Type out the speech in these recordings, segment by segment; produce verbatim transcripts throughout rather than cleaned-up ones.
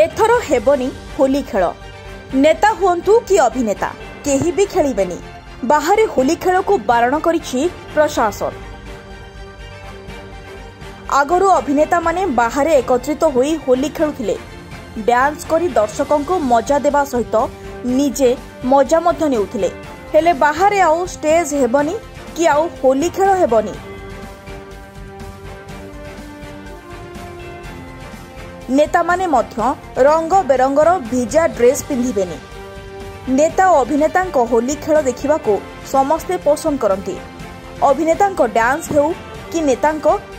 एथर हेबनी होली खेल। नेता हुंतु कि अभिनेता केही भी खेलिबेनी, बाहर होली खेल को बारण करिछि प्रशासन। आगरो अभिनेता माने बाहर एकत्रित होई होली खेलुथिले, डांस करी दर्शकों को मजा देवा सहित निजे मजा मध्य नेउथिले। हेले बाहर आउ स्टेज हेबनी कि आउ होली खेल हेबनी। नेता माने मध्य रंग बेरंगर भिजा ड्रेस पिंधिबेनी। नेता और अभिनेता होली खेल देखा समस्ते पसंद करती। अभिनेता डांस हो कि नेता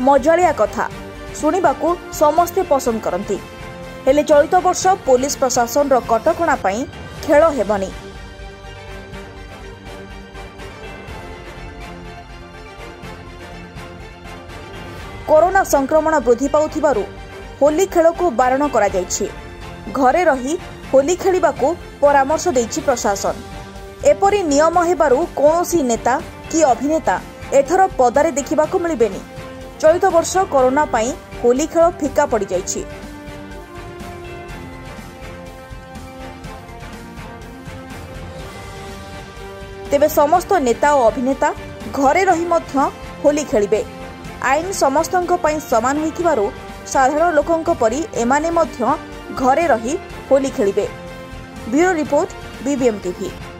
मजालिया कथा शुणा समस्ते पसंद करती। हेले चलित वर्ष पुलिस प्रशासन कटकणा खेल हेबनी। कोरोना संक्रमण वृद्धि पाउथिबारु होली खेल को बारण करा जायछि। घरे रही होली खेलिबा को परामर्श देछि प्रशासन। एपरि नियम हेबारु कोनोसी नेता कि अभिनेता एथर पदारे देखा मिलबेनी। चलित वर्ष कोरोना पाई होली खेल फिका पड़ जायछि। तेबे समस्त नेता और अभिनेता घरे रही मध्य होली खेलिबे। आईन समस्तंक पाई समान होइथिबारु साधारण लोकों परी एमाने मध्य घरे रही होली खेलिबे। Bureau report BBM TV.